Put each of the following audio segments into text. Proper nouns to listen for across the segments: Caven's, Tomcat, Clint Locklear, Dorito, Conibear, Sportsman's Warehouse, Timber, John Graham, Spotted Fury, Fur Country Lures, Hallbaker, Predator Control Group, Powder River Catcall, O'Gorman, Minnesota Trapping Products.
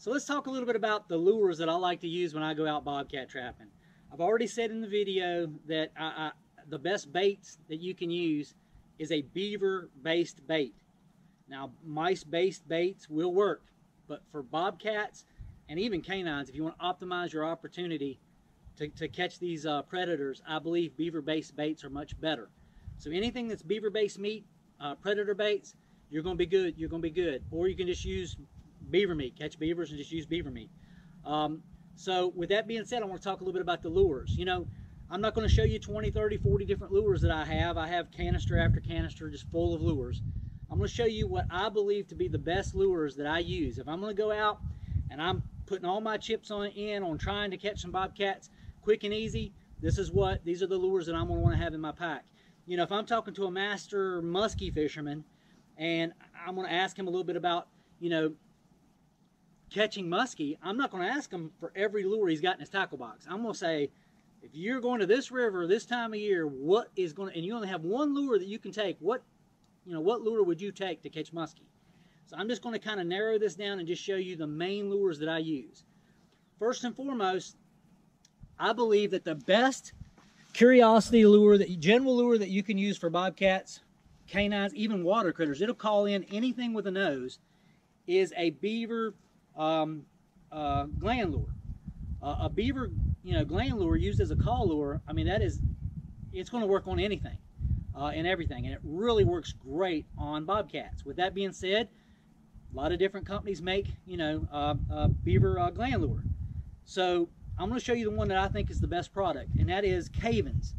So let's talk a little bit about the lures that I like to use when I go out bobcat trapping. I've already said in the video that the best baits that you can use is a beaver-based bait. Now, mice-based baits will work, but for bobcats and even canines, if you want to optimize your opportunity to catch these predators, I believe beaver-based baits are much better. So anything that's beaver-based meat, predator baits, you're going to be good. You're going to be good. Or you can just use beaver meat, catch beavers and just use beaver meat. So with that being said, I want to talk a little bit about the lures. You know, I'm not going to show you 20, 30, 40 different lures that I have. I have canister after canister just full of lures. I'm going to show you what I believe to be the best lures that I use. If I'm going to go out and I'm putting all my chips on trying to catch some bobcats quick and easy, these are the lures that I'm going to want to have in my pack. You know, if I'm talking to a master musky fisherman and I'm going to ask him a little bit about, you know, catching muskie, I'm not going to ask him for every lure he's got in his tackle box. I'm going to say, if you're going to this river this time of year, and you only have one lure that you can take, what lure would you take to catch muskie? So I'm just going to kind of narrow this down and just show you the main lures that I use. First and foremost, I believe that the best curiosity lure, the general lure that you can use for bobcats, canines, even water critters, it'll call in anything with a nose, is a beaver gland lure. A beaver, you know, gland lure used as a call lure, I mean, it's going to work on anything and everything, and it really works great on bobcats. With that being said, a lot of different companies make, you know, beaver gland lure. So I'm going to show you the one that I think is the best product, and that is Caven's.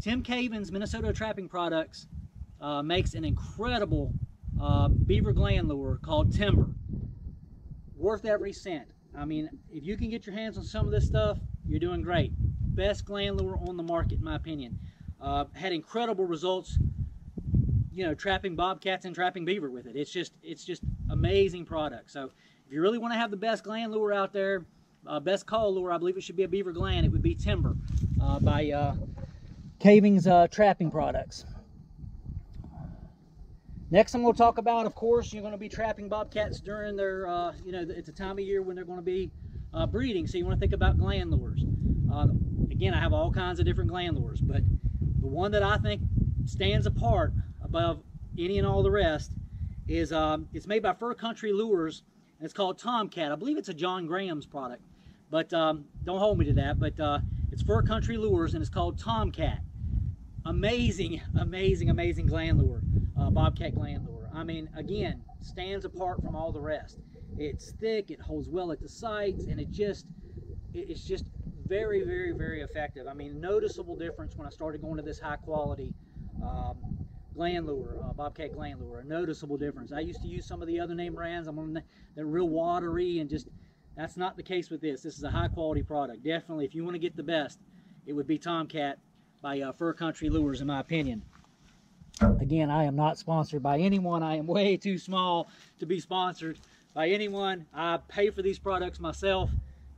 Tim Caven's Minnesota Trapping Products makes an incredible beaver gland lure called Timber. Worth every cent. I mean, if you can get your hands on some of this stuff, you're doing great. Best gland lure on the market, in my opinion. Had incredible results, you know, trapping bobcats and trapping beaver with it. It's just amazing product. So if you really want to have the best gland lure out there, best call lure, I believe it should be a beaver gland. It would be Timber by Caven's Trapping Products. Next, I'm going to talk about, of course, you're going to be trapping bobcats during their, you know, it's a time of year when they're going to be breeding. So you want to think about gland lures. Again, I have all kinds of different gland lures, but the one that I think stands apart above any and all the rest is, it's made by Fur Country Lures, and it's called Tomcat. I believe it's a John Graham's product, but don't hold me to that. But it's Fur Country Lures, and it's called Tomcat. Amazing, amazing, amazing gland lure. Bobcat gland lure. I mean, again, stands apart from all the rest. It's thick, it holds well at the sights, and it's just very, very, very effective. I mean, noticeable difference when I started going to this high quality gland lure, bobcat gland lure, a noticeable difference. I used to use some of the other name brands. They're real watery, and just, that's not the case with this. This is a high quality product. Definitely, if you want to get the best, it would be Tomcat by Fur Country Lures, in my opinion. Again, I am not sponsored by anyone. I am way too small to be sponsored by anyone. I pay for these products myself.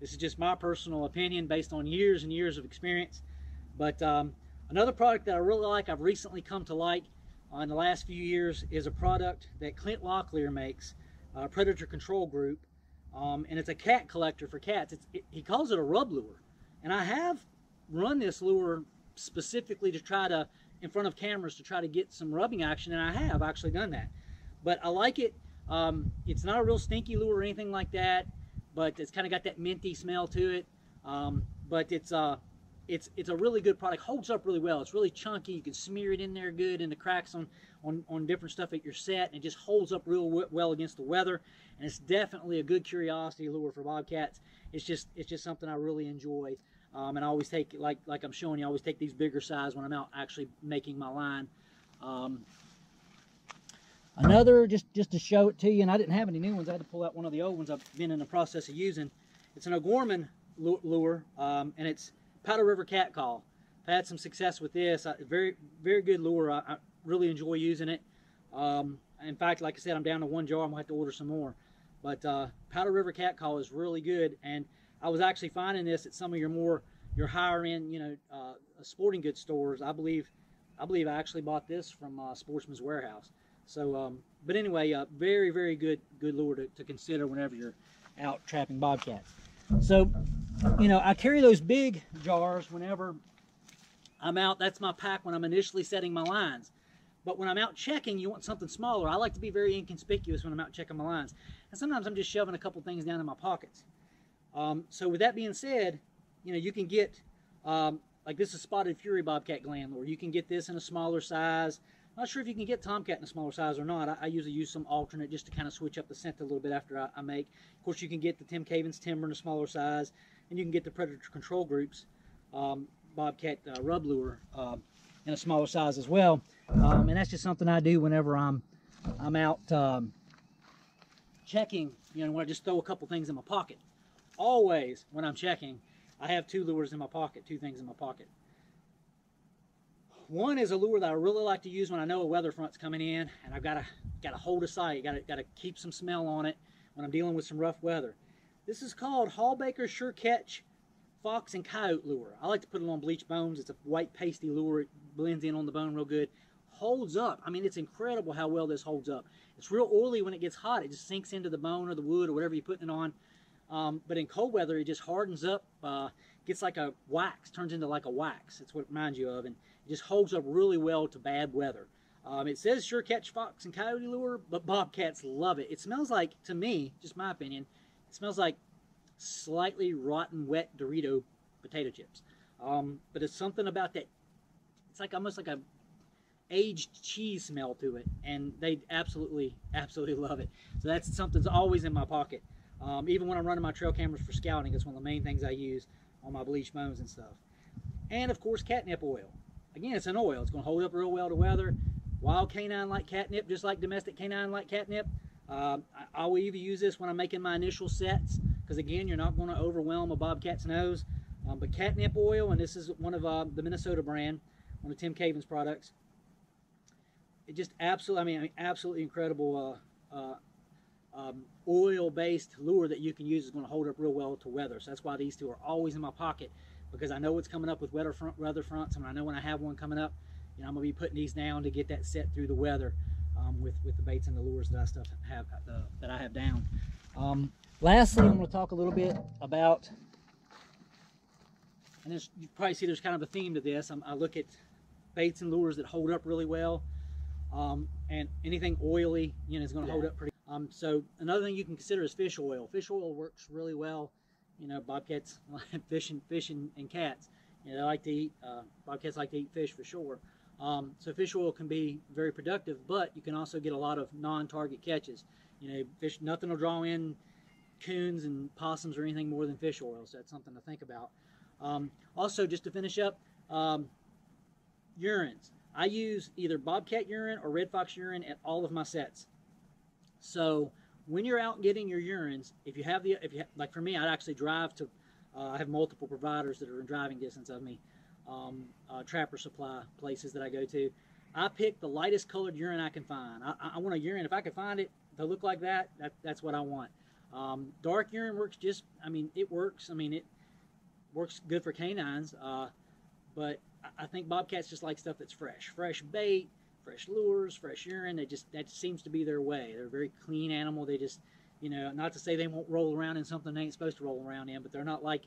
This is just my personal opinion based on years and years of experience. But another product that I really like, I've recently come to like in the last few years, is a product that Clint Locklear makes, Predator Control Group, and it's a cat collector for cats. He calls it a rub lure. And I have run this lure specifically to try to, in front of cameras, to try to get some rubbing action, and I have actually done that. But I like it. It's not a real stinky lure or anything like that, but it's kind of got that minty smell to it. But it's a really good product. Holds up really well. It's really chunky. You can smear it in there good in the cracks on different stuff at your set, and it just holds up real well against the weather. And it's definitely a good curiosity lure for bobcats. It's just something I really enjoy. And I always take, like I'm showing you, I always take these bigger size when I'm out actually making my line. Another, just to show it to you, and I didn't have any new ones. I had to pull out one of the old ones I've been in the process of using. It's an O'Gorman lure, and it's Powder River Catcall. I've had some success with this. Very, very good lure. I really enjoy using it. In fact, like I said, I'm down to one jar. I'm going to have to order some more. But Powder River Catcall is really good, and I was actually finding this at some of your higher end, you know, sporting goods stores. I believe I actually bought this from Sportsman's Warehouse. So, but anyway, very, very good lure to consider whenever you're out trapping bobcats. So, you know, I carry those big jars whenever I'm out. That's my pack when I'm initially setting my lines. But when I'm out checking, you want something smaller. I like to be very inconspicuous when I'm out checking my lines. And sometimes I'm just shoving a couple things down in my pockets. So with that being said, you know, you can get, like this is Spotted Fury Bobcat Gland Lure. You can get this in a smaller size. Not sure if you can get Tomcat in a smaller size or not. I usually use some alternate just to kind of switch up the scent a little bit after I make. Of course, you can get the Caven's Timber in a smaller size, and you can get the Predator Control Group's Bobcat Rub Lure in a smaller size as well. And that's just something I do whenever I'm out checking, you know, when I just throw a couple things in my pocket. Always, when I'm checking, I have two lures in my pocket, two things in my pocket. One is a lure that I really like to use when I know a weather front's coming in and I've got to hold a sight, got to keep some smell on it when I'm dealing with some rough weather. This is called Hallbaker Sure Catch Fox and Coyote Lure. I like to put it on bleached bones. It's a white pasty lure. It blends in on the bone real good. Holds up. I mean, it's incredible how well this holds up. It's real oily when it gets hot. It just sinks into the bone or the wood or whatever you're putting it on. But in cold weather, it just hardens up, gets like a wax, turns into like a wax. That's what it reminds you of. And it just holds up really well to bad weather. It says Sure Catch Fox and Coyote Lure, but bobcats love it. It smells like, to me, just my opinion, it smells like slightly rotten, wet Dorito potato chips. But it's something about that, it's like almost like a aged cheese smell to it. And they absolutely, absolutely love it. So that's something that's always in my pocket. Even when I'm running my trail cameras for scouting, it's one of the main things I use on my bleached bones and stuff. And of course, catnip oil. Again, it's an oil. It's going to hold up real well to weather. Wild canine like catnip, just like domestic canine like catnip. I will either use this when I'm making my initial sets, because again, you're not going to overwhelm a bobcat's nose. But catnip oil, and this is one of the Minnesota brand, one of Tim Caven's products. It just absolutely, I mean, absolutely incredible oil-based lure that you can use is going to hold up real well to weather. So that's why these two are always in my pocket, because I know what's coming up with weather fronts, and I know when I have one coming up, you know, I'm going to be putting these down to get that set through the weather with the baits and the lures that I have down. Lastly, I'm going to talk a little bit about, and you probably see there's kind of a theme to this. I look at baits and lures that hold up really well, and anything oily, you know, is going to hold up pretty. So another thing you can consider is fish oil. Fish oil works really well. You know, bobcats, fish and cats. You know, they like to eat, bobcats like to eat fish for sure. So fish oil can be very productive, but you can also get a lot of non-target catches. You know, fish, nothing will draw in coons and possums or anything more than fish oil, so that's something to think about. Also, just to finish up, urines. I use either bobcat urine or red fox urine at all of my sets. So when you're out getting your urines, like for me, I'd actually drive to, I have multiple providers that are in driving distance of me, trapper supply places that I go to. I pick the lightest colored urine I can find. I want a urine, if I can find it to look like that, that's what I want. Dark urine works just, I mean, it works. I mean, it works good for canines, but I think bobcats just like stuff that's fresh. Fresh bait, fresh lures, fresh urine, that seems to be their way. They're a very clean animal. They just, you know, not to say they won't roll around in something they ain't supposed to roll around in, but they're not like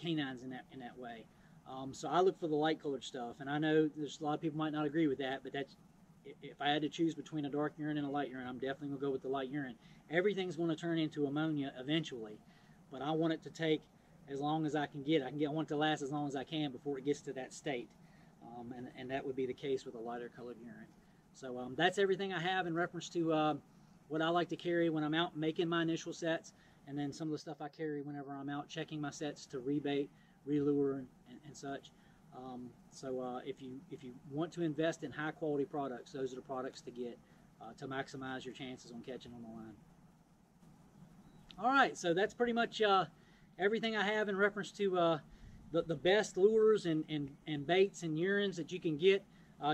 canines in that way. So I look for the light colored stuff, and I know there's a lot of people might not agree with that, but that's, if I had to choose between a dark urine and a light urine, I'm definitely gonna go with the light urine. Everything's gonna turn into ammonia eventually, but I want it to take as long as I can get. I want it to last as long as I can before it gets to that state. And that would be the case with a lighter colored urine. So that's everything I have in reference to what I like to carry when I'm out making my initial sets, and then some of the stuff I carry whenever I'm out checking my sets to rebait, relure, and such. So if you want to invest in high quality products, those are the products to get to maximize your chances on catching on the line. All right, so that's pretty much everything I have in reference to the best lures and baits and urines that you can get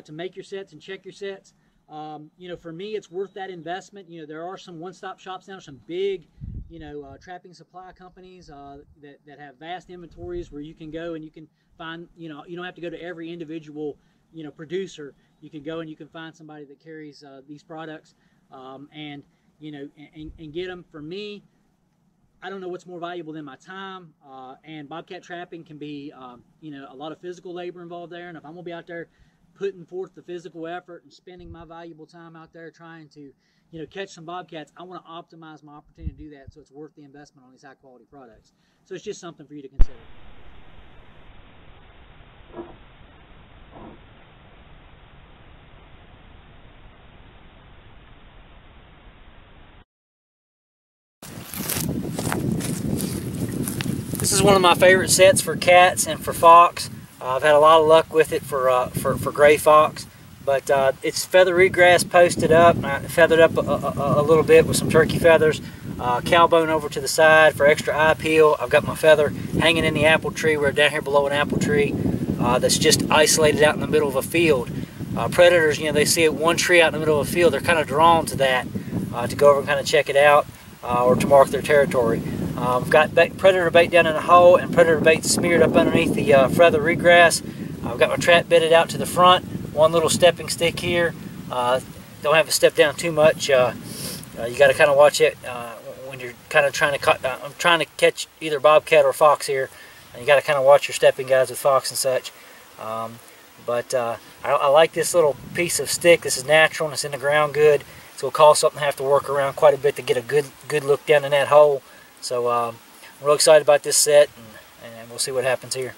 to make your sets and check your sets. You know, for me, it's worth that investment. You know, there are some one-stop shops now, some big, you know, trapping supply companies that have vast inventories where you can go and you can find, you know, you don't have to go to every individual, you know, producer. You can go and you can find somebody that carries these products and get them. For me, I don't know what's more valuable than my time, and bobcat trapping can be, you know, a lot of physical labor involved there. And if I'm gonna be out there putting forth the physical effort and spending my valuable time out there trying to, you know, catch some bobcats, I want to optimize my opportunity to do that so it's worth the investment on these high quality products. So it's just something for you to consider. This is one of my favorite sets for cats and for fox. I've had a lot of luck with it for gray fox, but it's feather reedgrass posted up. I feathered up a little bit with some turkey feathers, cow bone over to the side for extra eye peel. I've got my feather hanging in the apple tree. We're down here below an apple tree that's just isolated out in the middle of a field. Predators, you know, they see one tree out in the middle of a field, they're kind of drawn to that to go over and kind of check it out or to mark their territory. I've got predator bait down in the hole and predator bait smeared up underneath the feather reedgrass. I've got my trap bedded out to the front. One little stepping stick here. Don't have it step down too much. You got to kind of watch it when you're kind of trying to I'm trying to catch either bobcat or fox here. And you got to kind of watch your stepping guys with fox and such. But I like this little piece of stick. This is natural and it's in the ground good. So it'll cause something to have to work around quite a bit to get a good look down in that hole. So I'm real excited about this set, and we'll see what happens here.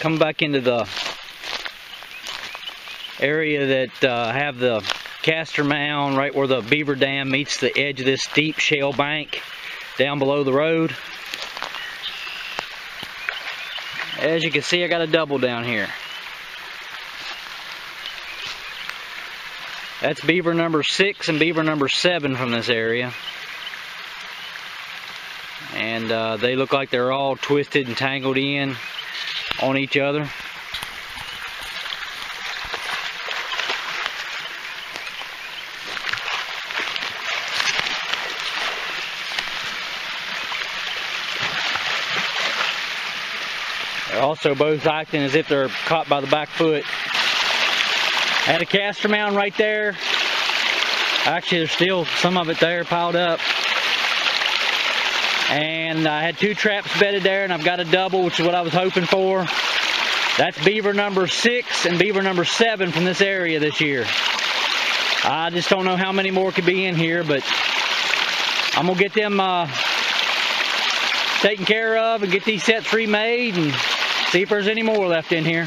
Come back into the area that have the caster mound right where the beaver dam meets the edge of this deep shale bank down below the road. As you can see, I got a double down here. That's beaver number 6 and beaver number 7 from this area. And they look like they're all twisted and tangled in on each other. They're also both acting as if they're caught by the back foot. I had a caster mound right there. Actually, there's still some of it there piled up. And I had 2 traps bedded there, and I've got a double, which is what I was hoping for. That's beaver number 6 and beaver number 7 from this area this year. I just don't know how many more could be in here, but I'm gonna get them taken care of and get these sets remade and see if there's any more left in here.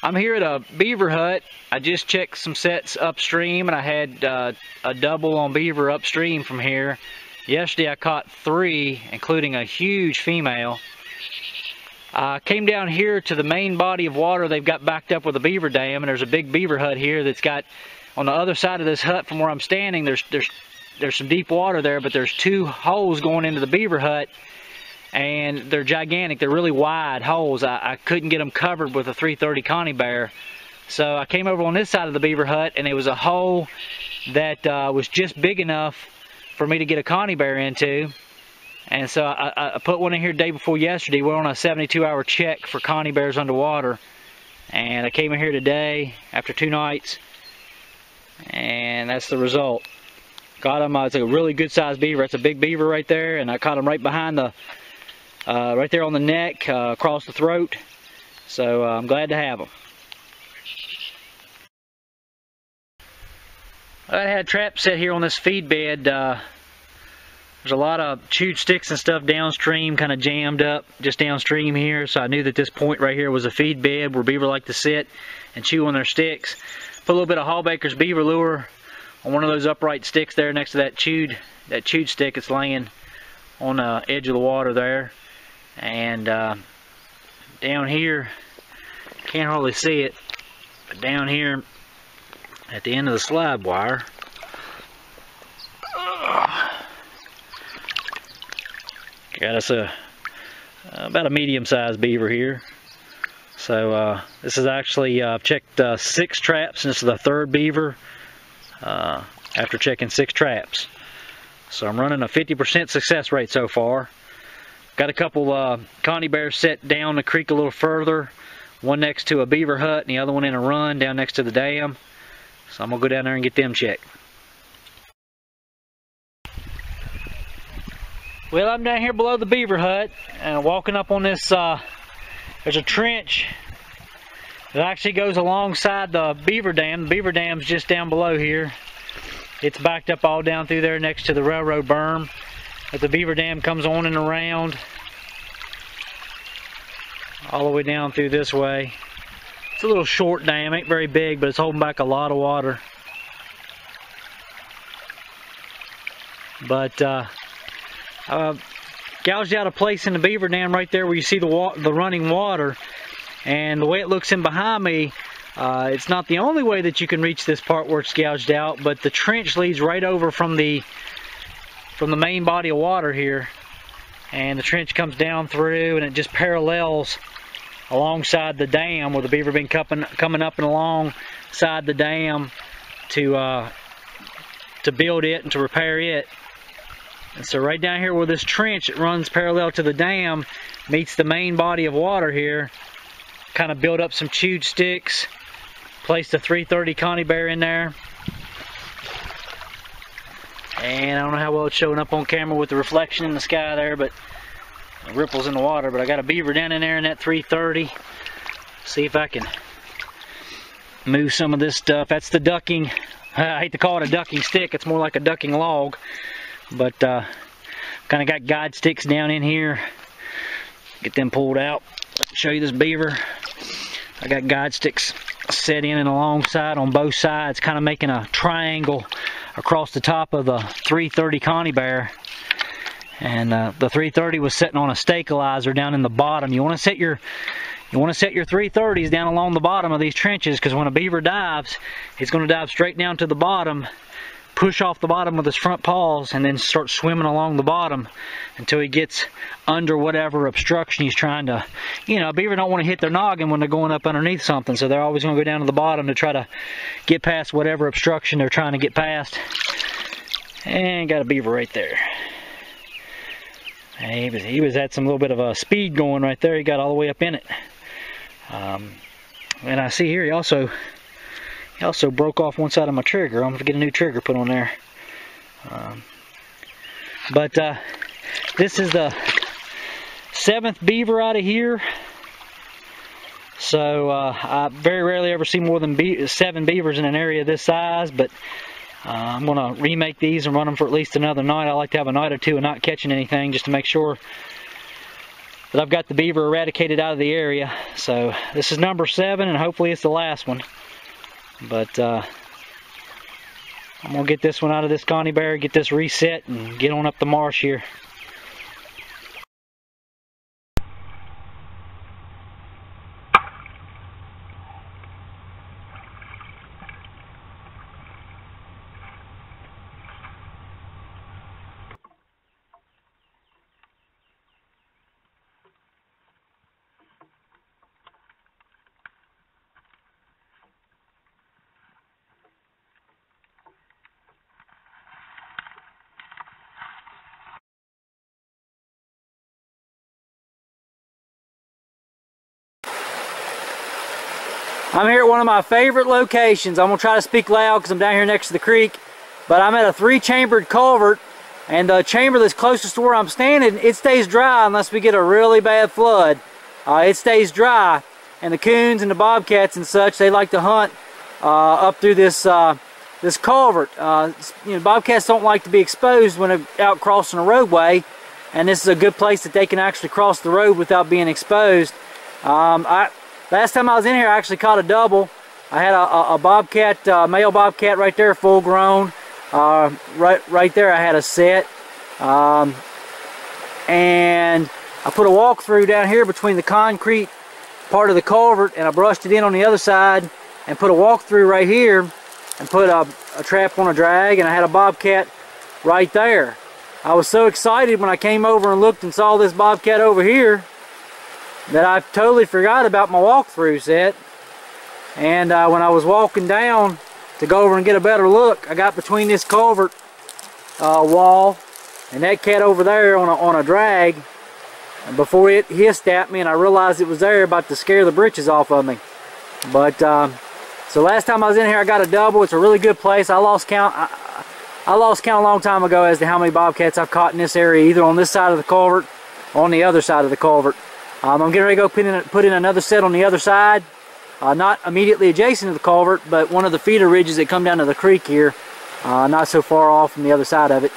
I'm here at a beaver hut. I just checked some sets upstream, and I had a double on beaver upstream from here. Yesterday I caught 3, including a huge female. I came down here to the main body of water they've got backed up with a beaver dam, and there's a big beaver hut here that's got, on the other side of this hut from where I'm standing, there's some deep water there, but there's 2 holes going into the beaver hut. And they're gigantic. They're really wide holes. I couldn't get them covered with a 330 Conibear. So I came over on this side of the beaver hut, and it was a hole that was just big enough for me to get a Conibear into. And so I put one in here day before yesterday. We're on a 72-hour check for Conibears underwater. And I came in here today after 2 nights, and that's the result. Got him. It's a really good-sized beaver. That's a big beaver right there, and I caught him right behind the... right there on the neck, across the throat. So I'm glad to have them. I had a trap set here on this feed bed. There's a lot of chewed sticks and stuff downstream, kind of jammed up just downstream here. So I knew that this point right here was a feed bed where beaver like to sit and chew on their sticks. Put a little bit of Hallbaker's beaver lure on one of those upright sticks there next to that chewed stick that's laying on the edge of the water there. And down here, can't hardly see it, but down here at the end of the slide wire, got us about a medium-sized beaver here. So this is actually, I've checked 6 traps, and this is the 3rd beaver after checking 6 traps. So I'm running a 50% success rate so far. Got a couple Conibears set down the creek a little further. One next to a beaver hut and the other one in a run down next to the dam. So I'm going to go down there and get them checked. Well, I'm down here below the beaver hut and walking up on this, there's a trench that actually goes alongside the beaver dam. The beaver dam's just down below here. It's backed up all down through there next to the railroad berm. But the beaver dam comes on and around all the way down through this way. It's a little short dam, ain't very big, but it's holding back a lot of water. But I gouged out a place in the beaver dam right there where you see the running water. And the way it looks in behind me, it's not the only way that you can reach this part where it's gouged out, but the trench leads right over from the main body of water here, and the trench comes down through, and it just parallels alongside the dam where the beaver been coming up and alongside the dam to build it and to repair it. And so right down here where this trench that runs parallel to the dam meets the main body of water here, kind of build up some chewed sticks. Placed a 330 Conibear in there. And I don't know how well it's showing up on camera with the reflection in the sky there, but ripples in the water, but I got a beaver down in there in that 330. See if I can move some of this stuff. That's the ducking. I hate to call it a ducking stick. It's more like a ducking log. But kind of got guide sticks down in here. Get them pulled out. Show you this beaver. I got guide sticks set in and alongside on both sides, kind of making a triangle across the top of the 330 Conibear. And the 330 was sitting on a stabilizer down in the bottom. You want to set your 330s down along the bottom of these trenches, because when a beaver dives, it's going to dive straight down to the bottom, push off the bottom with his front paws, and then start swimming along the bottom until he gets under whatever obstruction he's trying to. You know, a beaver don't want to hit their noggin when they're going up underneath something, so they're always going to go down to the bottom to try to get past whatever obstruction they're trying to get past. And got a beaver right there. He was at some little bit of a speed going right there. He got all the way up in it. And I see here he also broke off one side of my trigger. I'm gonna get a new trigger put on there. But this is the 7th beaver out of here. So I very rarely ever see more than 7 beavers in an area this size, but I'm going to remake these and run them for at least another night. I like to have a night or two of not catching anything just to make sure that I've got the beaver eradicated out of the area. So this is number 7, and hopefully it's the last one. But I'm going to get this one out of this Conibear, get this reset, and get on up the marsh here. I'm here at one of my favorite locations. I'm going to try to speak loud because I'm down here next to the creek. But I'm at a 3-chambered culvert, and the chamber that's closest to where I'm standing, it stays dry unless we get a really bad flood. It stays dry, and the coons and the bobcats and such, they like to hunt up through this culvert. You know, bobcats don't like to be exposed when they're out crossing a roadway, and this is a good place that they can actually cross the road without being exposed. Last time I was in here, I actually caught a double. I had a bobcat, male bobcat right there, full grown. Right there I had a set. And I put a walk through down here between the concrete part of the culvert, and I brushed it in on the other side and put a walk through right here and put a trap on a drag, and I had a bobcat right there. I was so excited when I came over and looked and saw this bobcat over here that I totally forgot about my walkthrough set. And when I was walking down to go over and get a better look, I got between this culvert wall and that cat over there on a drag, and before it hissed at me and I realized it was there, about to scare the britches off of me. But so last time I was in here I got a double. It's a really good place. I lost count. I lost count a long time ago as to how many bobcats I've caught in this area, either on this side of the culvert or on the other side of the culvert. I'm getting ready to go put in another set on the other side, not immediately adjacent to the culvert, but one of the feeder ridges that come down to the creek here, not so far off from the other side of it.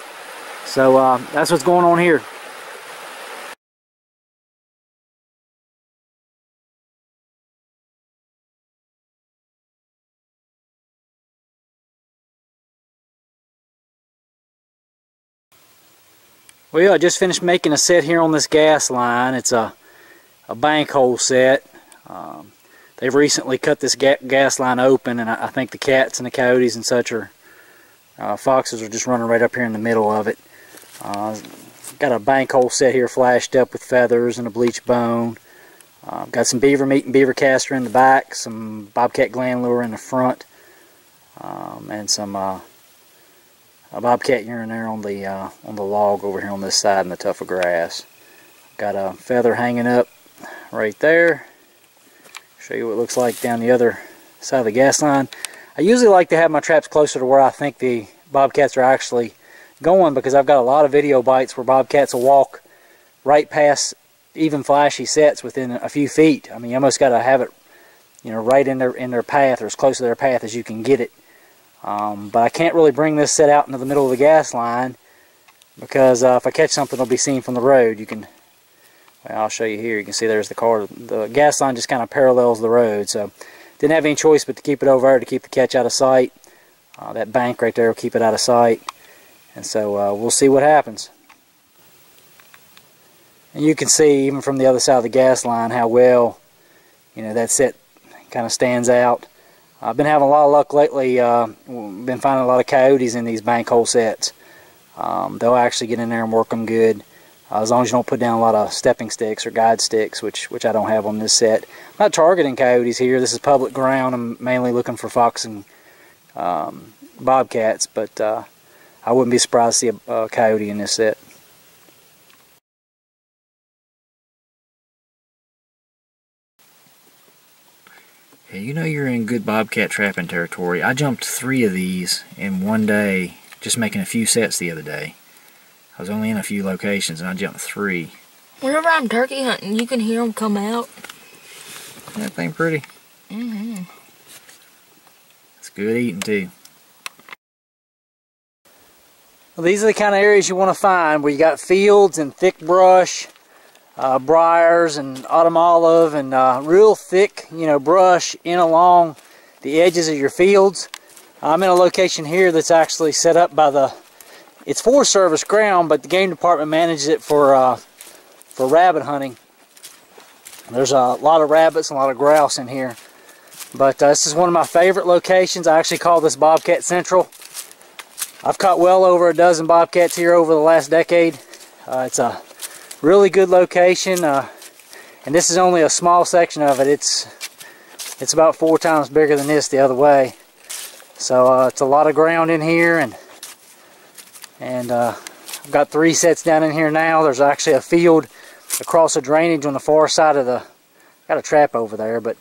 So that's what's going on here. Well, I just finished making a set here on this gas line. It's a bank hole set. They've recently cut this gas line open, and I think the cats and the coyotes and such are foxes are just running right up here in the middle of it. Got a bank hole set here flashed up with feathers and a bleach bone. Got some beaver meat and beaver castor in the back, some bobcat gland lure in the front, and some a bobcat urine there on the log over here on this side in the tuft of grass. Got a feather hanging up right there. Show you what it looks like down the other side of the gas line. I usually like to have my traps closer to where I think the bobcats are actually going, because I've got a lot of video bites where bobcats will walk right past even flashy sets within a few feet. I mean, you almost got to have it, you know, right in their path, or as close to their path as you can get it. But I can't really bring this set out into the middle of the gas line, because if I catch something, it'll be seen from the road. You can, well, I'll show you here. You can see there's the car. The gas line just kind of parallels the road, so didn't have any choice but to keep it over to keep the catch out of sight. That bank right there will keep it out of sight, and so we'll see what happens. And you can see even from the other side of the gas line how well, you know, that set kind of stands out. I've been having a lot of luck lately. Been finding a lot of coyotes in these bank hole sets. They'll actually get in there and work them good, as long as you don't put down a lot of stepping sticks or guide sticks, which I don't have on this set. I'm not targeting coyotes here. This is public ground. I'm mainly looking for fox and bobcats, but I wouldn't be surprised to see a coyote in this set. Hey, you know you're in good bobcat trapping territory. I jumped 3 of these in one day, just making a few sets the other day. I was only in a few locations and I jumped 3. Whenever I'm turkey hunting, you can hear them come out. Isn't that thing pretty? Mm-hmm. It's good eating too. Well, these are the kind of areas you want to find where you got fields and thick brush. Briars and autumn olive and real thick, you know, brush in along the edges of your fields. I'm in a location here that's actually set up by the, it's Forest Service ground, but the game department manages it for rabbit hunting. There's a lot of rabbits and a lot of grouse in here, but this is one of my favorite locations. I actually call this Bobcat Central. I've caught well over a dozen bobcats here over the last decade. It's a really good location, and this is only a small section of it. It's about 4 times bigger than this the other way, so it's a lot of ground in here, and I've got 3 sets down in here now. There's actually a field across a drainage on the far side of the, got a trap over there, but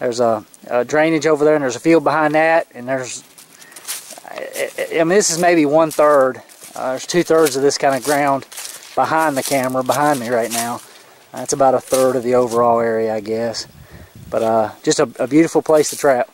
there's a drainage over there, and there's a field behind that, and there's, I mean, this is maybe 1/3, there's 2/3 of this kind of ground behind the camera, behind me right now. That's about 1/3 of the overall area, I guess. But just a beautiful place to trap.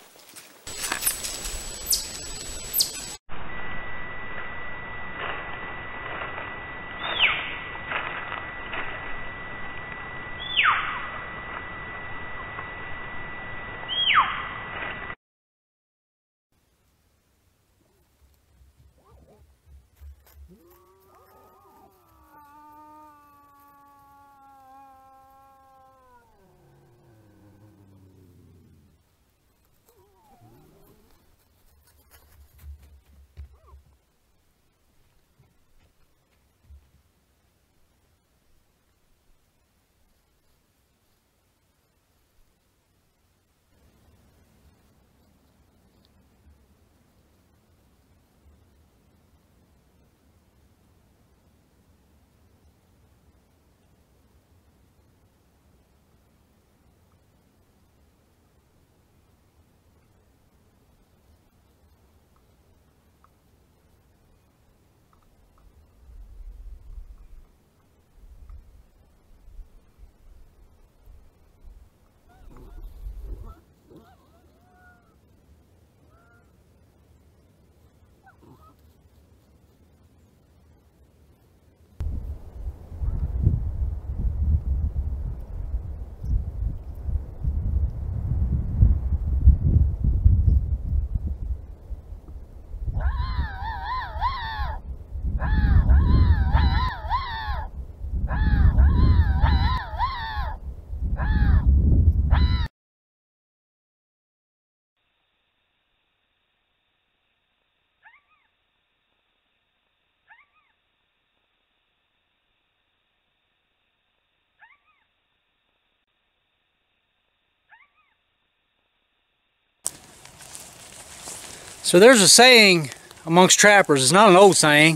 So there's a saying amongst trappers, it's not an old saying,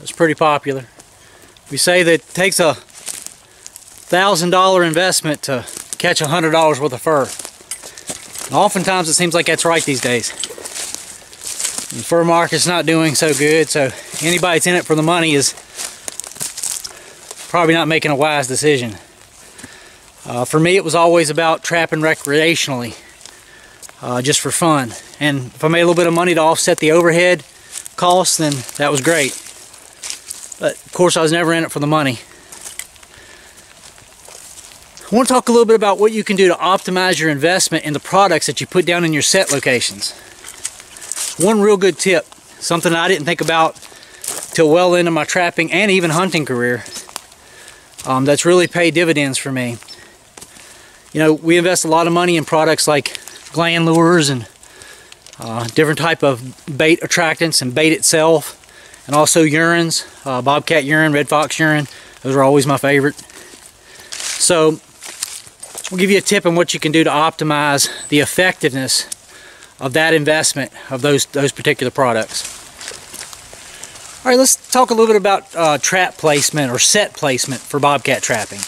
it's pretty popular. We say that it takes a $1,000 investment to catch $100 worth of fur. And oftentimes it seems like that's right these days. And the fur market's not doing so good, so anybody that's in it for the money is probably not making a wise decision. For me, it was always about trapping recreationally, just for fun. And if I made a little bit of money to offset the overhead costs, then that was great. But of course, I was never in it for the money. I want to talk a little bit about what you can do to optimize your investment in the products that you put down in your set locations. One real good tip, something I didn't think about till well into my trapping and even hunting career, that's really paid dividends for me. You know, we invest a lot of money in products like gland lures and different type of bait attractants and bait itself, and also urines, bobcat urine, red fox urine. Those are always my favorite. So we'll give you a tip on what you can do to optimize the effectiveness of that investment of those particular products. All right, let's talk a little bit about trap placement or set placement for bobcat trapping.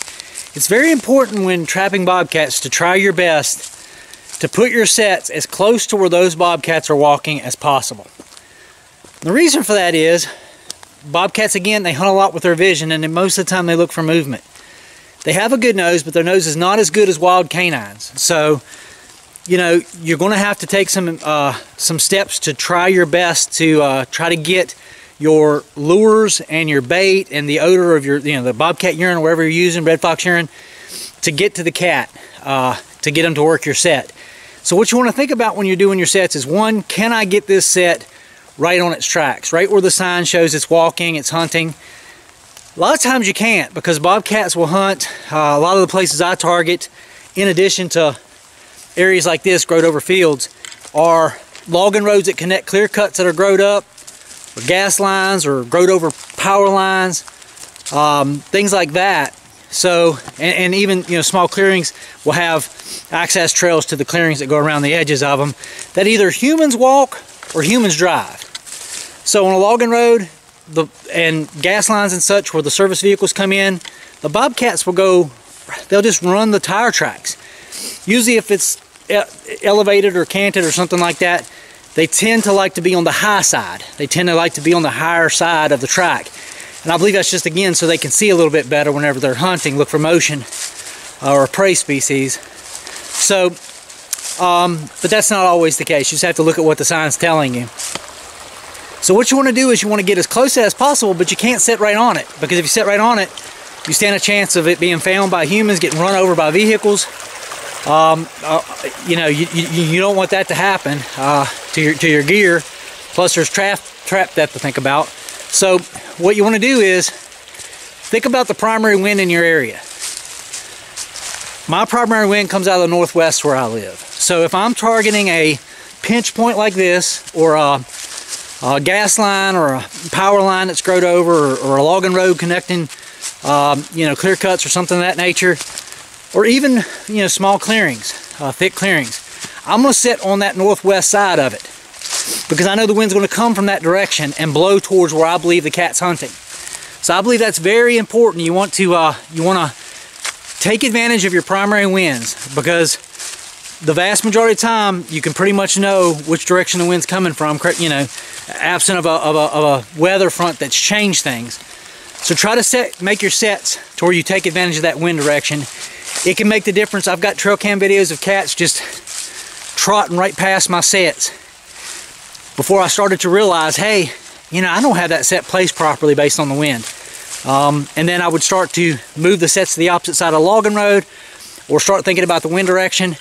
It's very important when trapping bobcats to try your best to put your sets as close to where those bobcats are walking as possible. The reason for that is bobcats, again, they hunt a lot with their vision, and most of the time they look for movement. They have a good nose, but their nose is not as good as wild canines. So, you know, you're going to have to take some steps to try your best to try to get your lures and your bait and the odor of your, you know, the bobcat urine, wherever you're using, red fox urine, to get to the cat, to get them to work your set. So what you want to think about when you're doing your sets is, one, can I get this set right on its tracks, right where the sign shows it's walking, it's hunting? A lot of times you can't, because bobcats will hunt a lot of the places I target, in addition to areas like this, growed over fields, are logging roads that connect clear cuts that are growed up, or gas lines, or growed over power lines, things like that. So, and even, you know, small clearings will have access trails to the clearings that go around the edges of them that either humans walk or humans drive. So on a logging road, and gas lines and such where the service vehicles come in, the bobcats will go, they'll just run the tire tracks. Usually if it's elevated or canted or something like that, they tend to like to be on the high side. They tend to like to be on the higher side of the track. And I believe that's just, again, so they can see a little bit better whenever they're hunting, look for motion or prey species. So, but that's not always the case. You just have to look at what the sign's telling you. So what you want to do is you want to get as close as possible, but you can't sit right on it, because if you sit right on it, you stand a chance of it being found by humans, getting run over by vehicles. You know, you don't want that to happen to your gear. Plus, there's trap depth to think about. So what you want to do is think about the primary wind in your area. My primary wind comes out of the northwest where I live. So if I'm targeting a pinch point like this, or a gas line or a power line that's growed over, or a logging road connecting, you know, clear cuts or something of that nature, or even, you know, small clearings, thick clearings, I'm going to sit on that northwest side of it, because I know the wind's going to come from that direction and blow towards where I believe the cat's hunting. So I believe that's very important. You want to take advantage of your primary winds, because the vast majority of the time, you can pretty much know which direction the wind's coming from, you know, absent of a weather front that's changed things. So try to make your sets to where you take advantage of that wind direction. It can make the difference. I've got trail cam videos of cats just trotting right past my sets before I started to realize, hey, you know, I don't have that set placed properly based on the wind. And then I would start to move the sets to the opposite side of the logging road, or start thinking about the wind direction,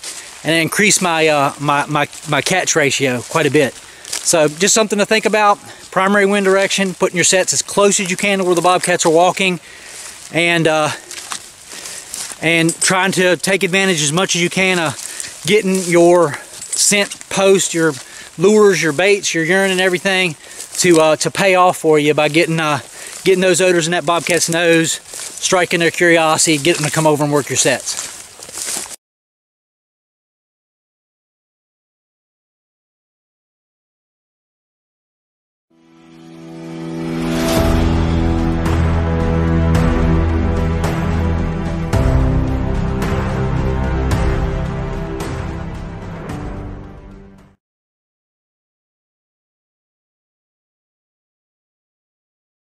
and increase my my catch ratio quite a bit. So just something to think about: primary wind direction, putting your sets as close as you can to where the bobcats are walking, and trying to take advantage as much as you can of getting your scent post, your lures, your baits, your urine, and everything to pay off for you by getting those odors in that bobcat's nose, striking their curiosity, getting them to come over and work your sets.